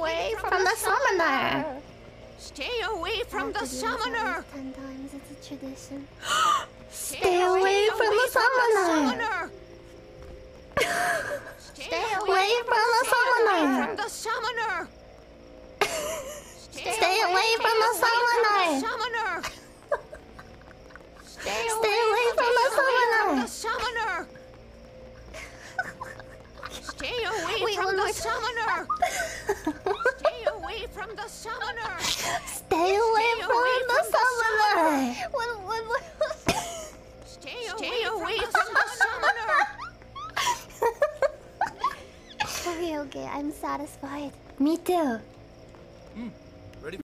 away from the summoner. Stay away from the summoner. 10 times, it's a tradition. Stay away from the summoner. Stay away from the summoner. Stay away from the summoner. Stay away from the summoner. Stay away from the summoner. Stay away from the summoner. Stay away from the summoner. Stay away from the summoner. Okay, I'm satisfied. Me too.